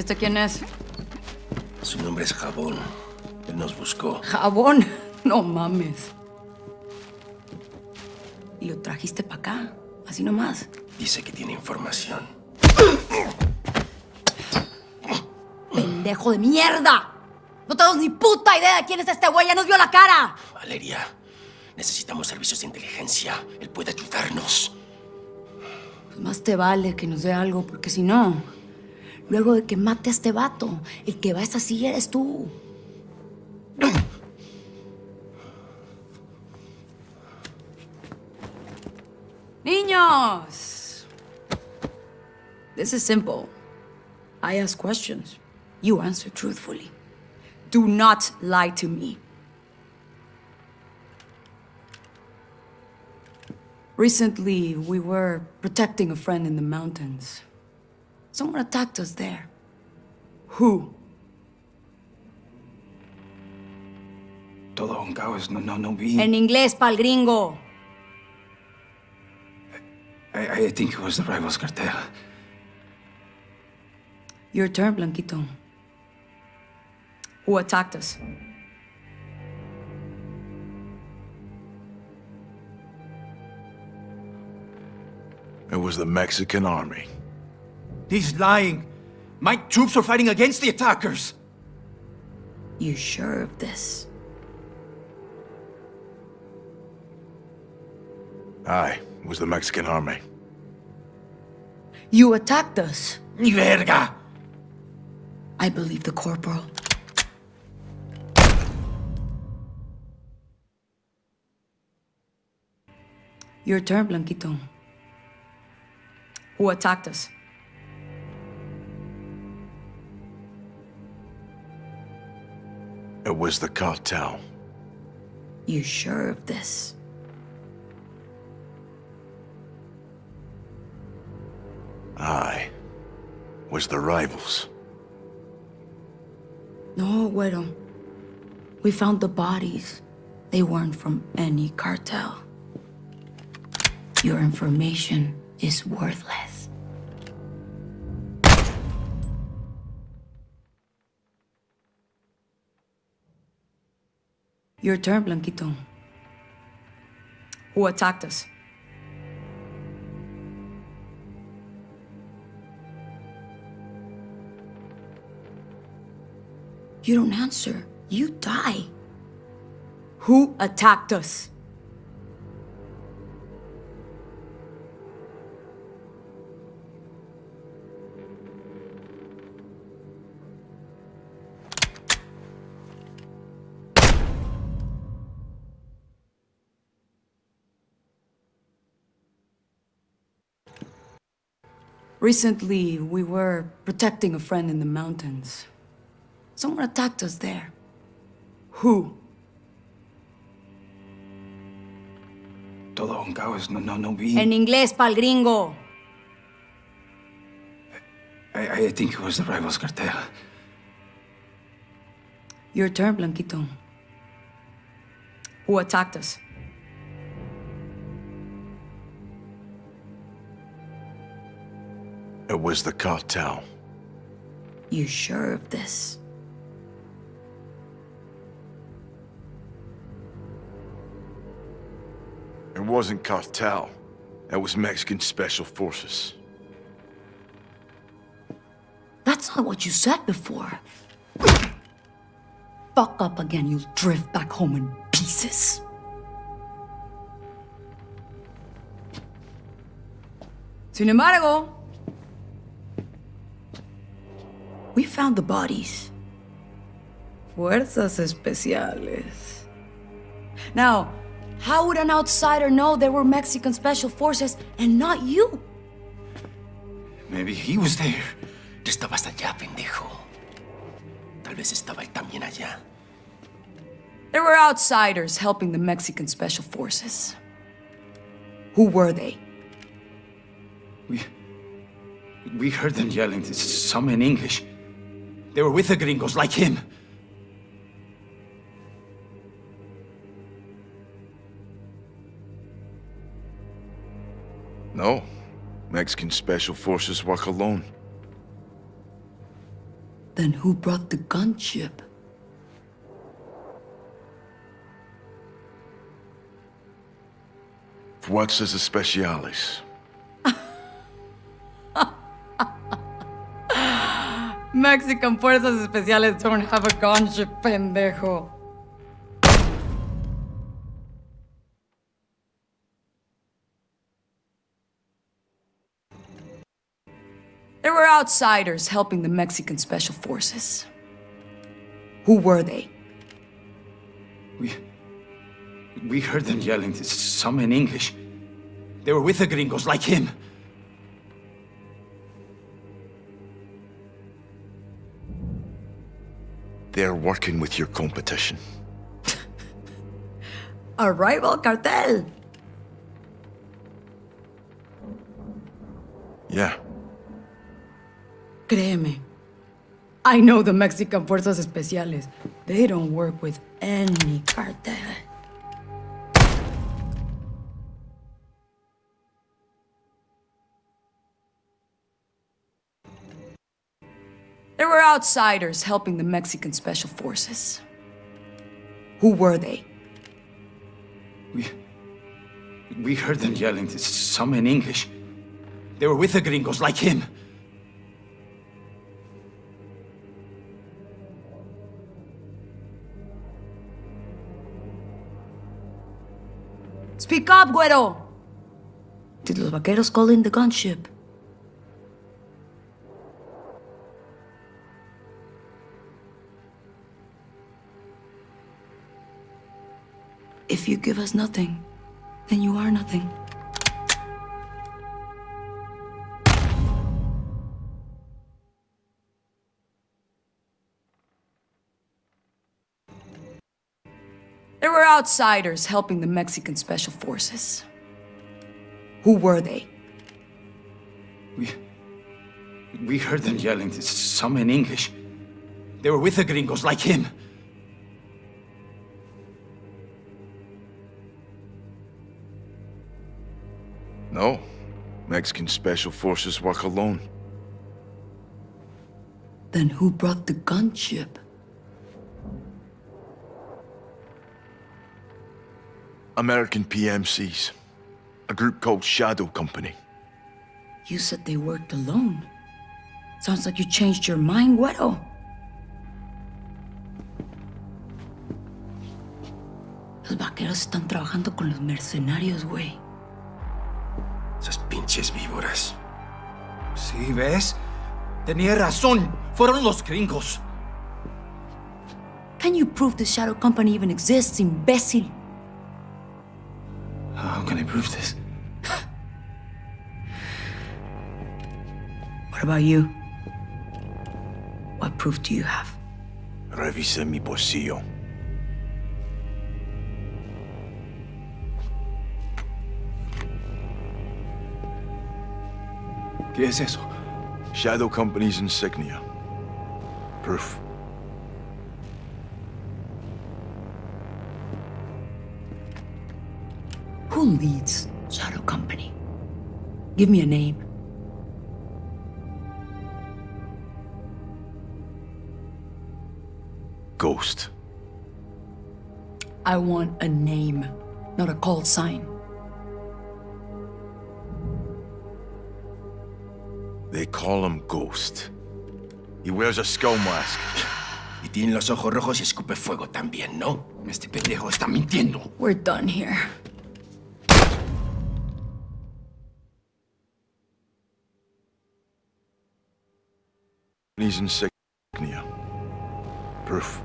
¿Y usted quién es? Su nombre es Jabón. Él nos buscó. ¿Jabón? No mames. ¿Y lo trajiste para acá? ¿Así nomás? Dice que tiene información. ¡Pendejo de mierda! ¡No te das ni puta idea de quién es este güey! ¡Ya nos vio la cara! Valeria, necesitamos servicios de inteligencia. Él puede ayudarnos. Pues más te vale que nos dé algo, porque si no, luego de que mate a este vato, el que va a esta silla eres tú. Niños, this is simple. I ask questions. You answer truthfully. Do not lie to me. Recently, we were protecting a friend in the mountains. Someone attacked us there. Who? Todo Honcao is no being. En inglés, pal gringo. I think it was the rivals cartel. Your turn, Blanquito. Who attacked us? It was the Mexican army. He's lying. My troops are fighting against the attackers. You sure of this? Aye. It was the Mexican army. You attacked us. Ni verga! I believe the corporal. Your turn, Blanquito. Who attacked us? It was the cartel. You sure of this? I was the rivals. No, Guero. We found the bodies. They weren't from any cartel. Your information is worthless. Your turn, Blanquito. Who attacked us? You don't answer. You die. Who attacked us? Recently, we were protecting a friend in the mountains. Someone attacked us there. Who? Todo Honcao is no being. En inglés, pal gringo. I think it was the rivals cartel. Your turn, Blanquito. Who attacked us? It was the cartel. You sure of this? It wasn't cartel. That was Mexican Special Forces. That's not what you said before. Fuck up again, you'll drift back home in pieces. Sin embargo, we found the bodies. Fuerzas Especiales. Now, how would an outsider know there were Mexican Special Forces and not you? Maybe he was there. Tú estabas allá, pendejo. Tal vez estaba él también allá. There were outsiders helping the Mexican Special Forces. Who were they? We heard them yelling, some in English. They were with the gringos, like him. No. Mexican Special Forces work alone. Then who brought the gunship? Fuerzas Especiales. Mexican Fuerzas Especiales don't have a gunship, pendejo. There were outsiders helping the Mexican Special Forces. Who were they? We heard them yelling, some in English. They were with the gringos like him. They're working with your competition. A rival cartel. Yeah. Créeme. I know the Mexican Fuerzas Especiales. They don't work with any cartel. There were outsiders helping the Mexican Special Forces. Who were they? We heard them yelling, some in English. They were with the gringos like him. Speak up, Guero! Did Los Vaqueros call in the gunship? If you give us nothing, then you are nothing. There were outsiders helping the Mexican Special Forces. Who were they? We heard them yelling, some in English. They were with the gringos like him. No. Mexican Special Forces work alone. Then who brought the gunship? American PMCs. A group called Shadow Company. You said they worked alone. Sounds like you changed your mind, Guero. Los vaqueros están trabajando con los mercenarios, güey. Esas pinches víboras. Sí, ¿ves? Tenía razón. Fueron los gringos. Can you prove the Shadow Company even exists, imbécil? How can I prove this? What about you? What proof do you have? Revisé mi bolsillo. ¿Qué es eso? Shadow Company's insignia. Proof. Who leads Shadow Company? Give me a name. Ghost. I want a name, not a call sign. They call him Ghost. He wears a skull mask. Y tiene los ojos rojos y escupe fuego también, ¿no? Este pendejo está mintiendo. We're done here. His insignia. Proof.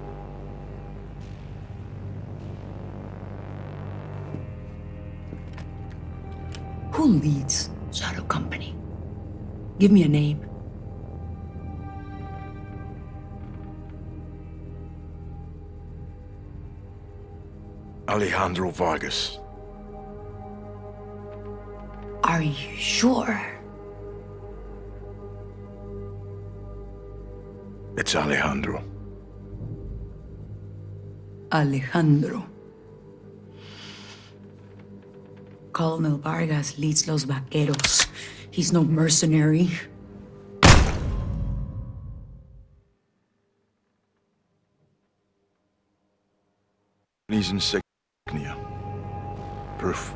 Who leads Shadow Company? Give me a name. Alejandro Vargas. Are you sure? It's Alejandro. Alejandro. Colonel Vargas leads Los Vaqueros. He's no mercenary. company's insignia. Proof.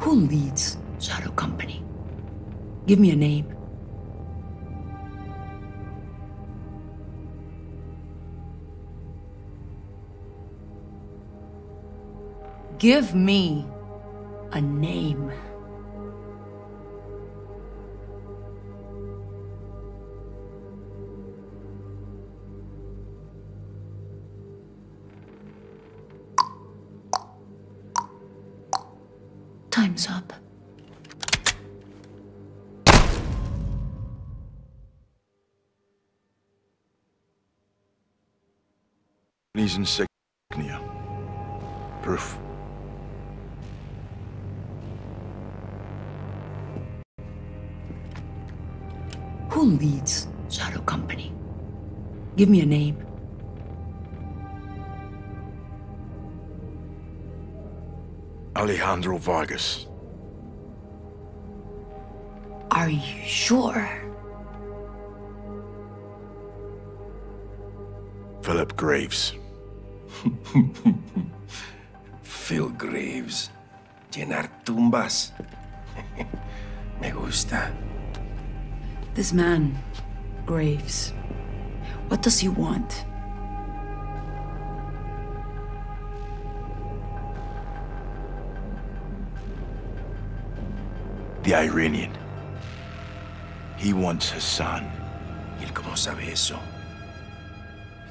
Who leads Shadow Company? Give me a name. Give me a name. Time's up. These insignia. Proof. Who leads Shadow Company? Give me a name. Alejandro Vargas. Are you sure? Philip Graves. Phil Graves. Llenar tumbas. Me gusta. This man, Graves, what does he want? The Iranian. He wants Hassan. ¿Y él cómo sabe eso?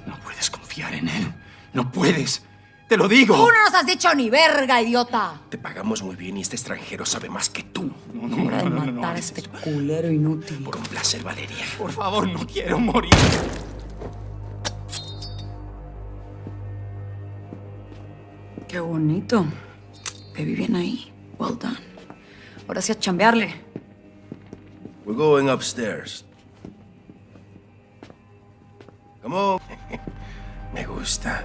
No puedes confiar en él. No puedes. ¡Te lo digo! ¡Tú no nos has dicho ni verga, idiota! Te pagamos muy bien y este extranjero sabe más que tú. No, matar a este culero inútil. Por un placer, Valeria. Por favor, no quiero morir. Qué bonito. Te vi bien ahí. Well done. Ahora sí a chambearle. We're going upstairs. Come on. Me gusta.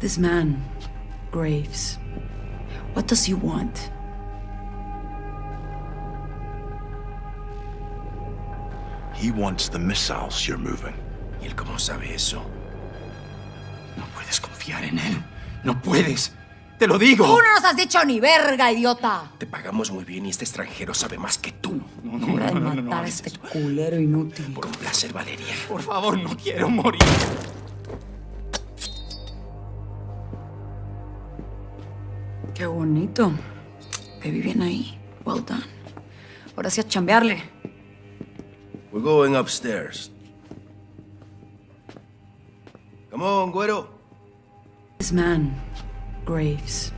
This man, Graves, what does he want? He wants the missiles you're moving. ¿Y él cómo sabe eso? No puedes confiar en él. No puedes. ¡Te lo digo! ¡Tú no nos has dicho ni verga, idiota! Te pagamos muy bien y este extranjero sabe más que tú. No, matar a este culero inútil. Por un placer, Valeria. Por favor, no quiero morir. Qué bonito. Te vi bien ahí. Well done. Ahora sí a chambearle. We're going upstairs. Come on, Guero. This man, Graves,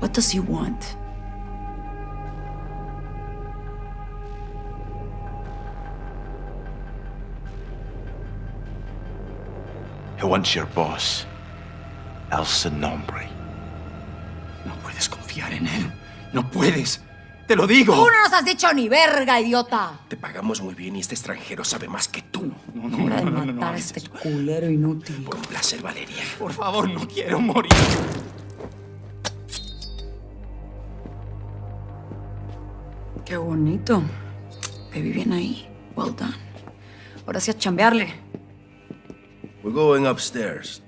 what does he want? He wants your boss, Elsa Nombre. No puedes confiar en él. No puedes. ¡Te lo digo! ¡Tú no nos has dicho ni verga, idiota! Te pagamos muy bien y este extranjero sabe más que tú. No, matar a este culero inútil. Por un placer, Valeria. Por favor, no quiero morir. Qué bonito. Te vi bien ahí. Well done. Ahora sí a chambearle. We're going upstairs.